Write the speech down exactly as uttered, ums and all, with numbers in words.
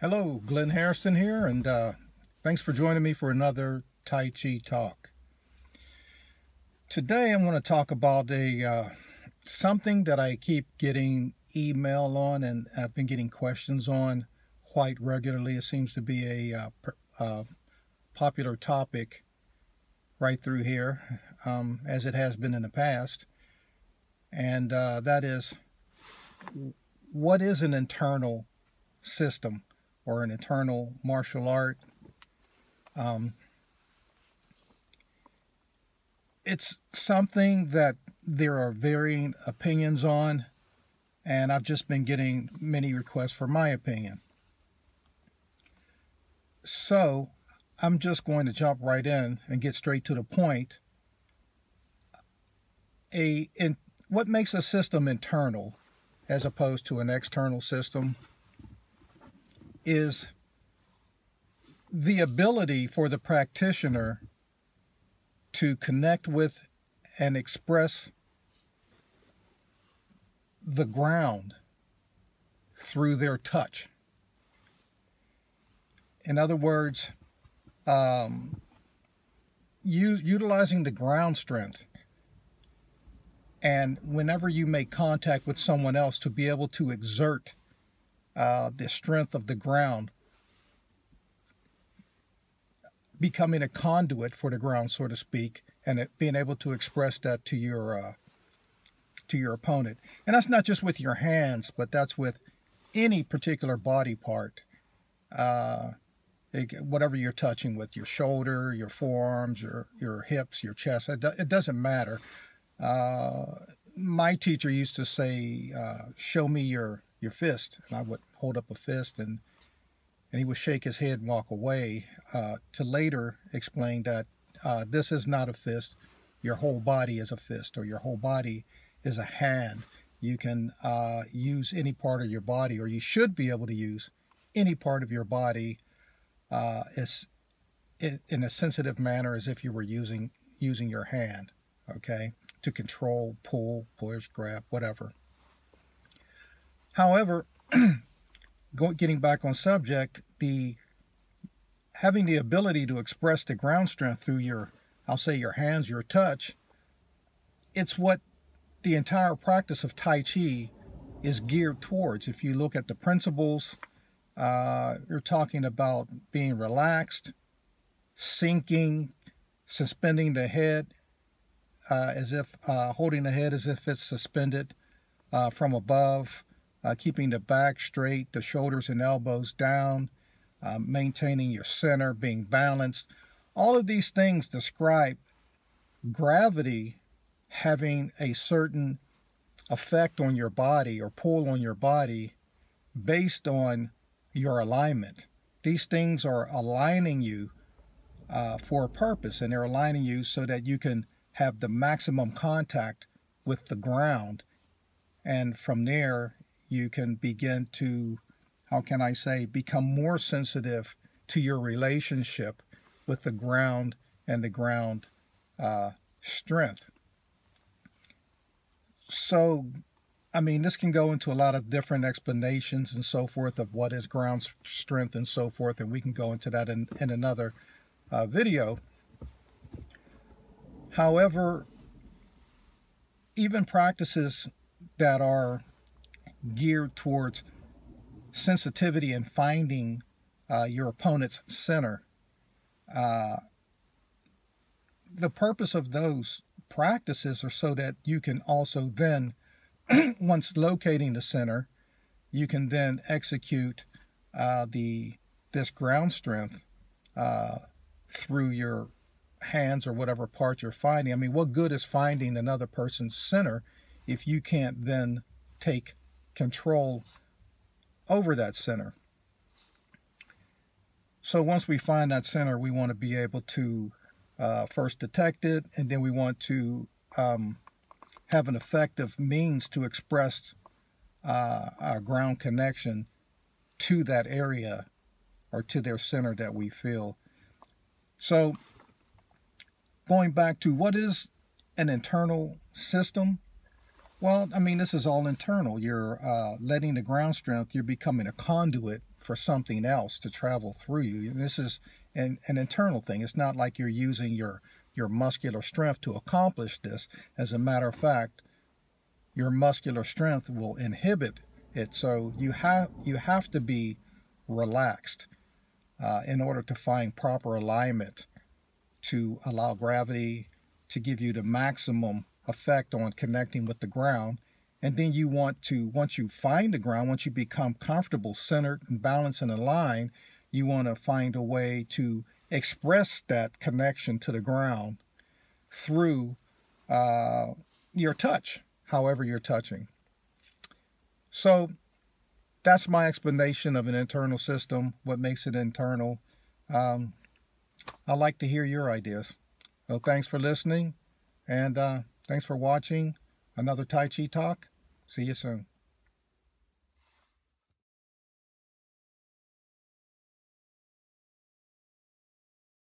Hello, Glenn Harrison here, and uh, thanks for joining me for another Tai Chi Talk. Today I'm going to talk about a uh, something that I keep getting email on, and I've been getting questions on quite regularly. It seems to be a uh, per, uh, popular topic right through here, um, as it has been in the past, and uh, that is, what is an internal system? Or an internal martial art. Um, it's something that there are varying opinions on, and I've just been getting many requests for my opinion. So I'm just going to jump right in and get straight to the point. A, in, what makes a system internal as opposed to an external system? Is the ability for the practitioner to connect with and express the ground through their touch. In other words, um, use, utilizing the ground strength, and whenever you make contact with someone else, to be able to exert Uh, the strength of the ground, becoming a conduit for the ground, so to speak, and it, being able to express that to your uh, to your opponent. And that's not just with your hands, but that's with any particular body part, uh, it, whatever you're touching with, your shoulder, your forearms, your, your hips, your chest. It, do, it doesn't matter. Uh, my teacher used to say, uh, show me your your fist, and I would hold up a fist, and and he would shake his head and walk away, uh, to later explain that uh, this is not a fist, your whole body is a fist, or your whole body is a hand. You can uh, use any part of your body, or you should be able to use any part of your body uh, as, in, in a sensitive manner, as if you were using, using your hand, okay, to control, pull, push, grab, whatever. However, getting back on subject, the having the ability to express the ground strength through your, I'll say your hands, your touch, it's what the entire practice of Tai Chi is geared towards. If you look at the principles, uh, you're talking about being relaxed, sinking, suspending the head, uh, as if uh, holding the head as if it's suspended uh, from above. Uh, keeping the back straight, the shoulders and elbows down, uh, maintaining your center, being balanced. All of these things describe gravity having a certain effect on your body or pull on your body based on your alignment. These things are aligning you uh, for a purpose, and they're aligning you so that you can have the maximum contact with the ground, and from there you can begin to, how can I say, become more sensitive to your relationship with the ground and the ground uh, strength. So, I mean, this can go into a lot of different explanations and so forth of what is ground strength and so forth, and we can go into that in, in another uh, video. However, even practices that are geared towards sensitivity and finding uh, your opponent's center. Uh, the purpose of those practices are so that you can also then, once locating the center, you can then execute uh, the this ground strength uh, through your hands or whatever part you're finding. I mean, what good is finding another person's center if you can't then take control over that center? So once we find that center, we want to be able to uh, first detect it, and then we want to um, have an effective means to express uh, our ground connection to that area or to their center that we feel. So going back to what is an internal system? Well, I mean, this is all internal. You're uh, letting the ground strength, you're becoming a conduit for something else to travel through you. And this is an, an internal thing. It's not like you're using your, your muscular strength to accomplish this. As a matter of fact, your muscular strength will inhibit it. So you have, you have to be relaxed uh, in order to find proper alignment to allow gravity to give you the maximum effect on connecting with the ground. And then you want to, once you find the ground, once you become comfortable, centered, and balanced and aligned, you want to find a way to express that connection to the ground through uh, your touch, however you're touching. So that's my explanation of an internal system, what makes it internal. Um, I'd like to hear your ideas. So thanks for listening, and uh, thanks for watching another Tai Chi Talk. See you soon.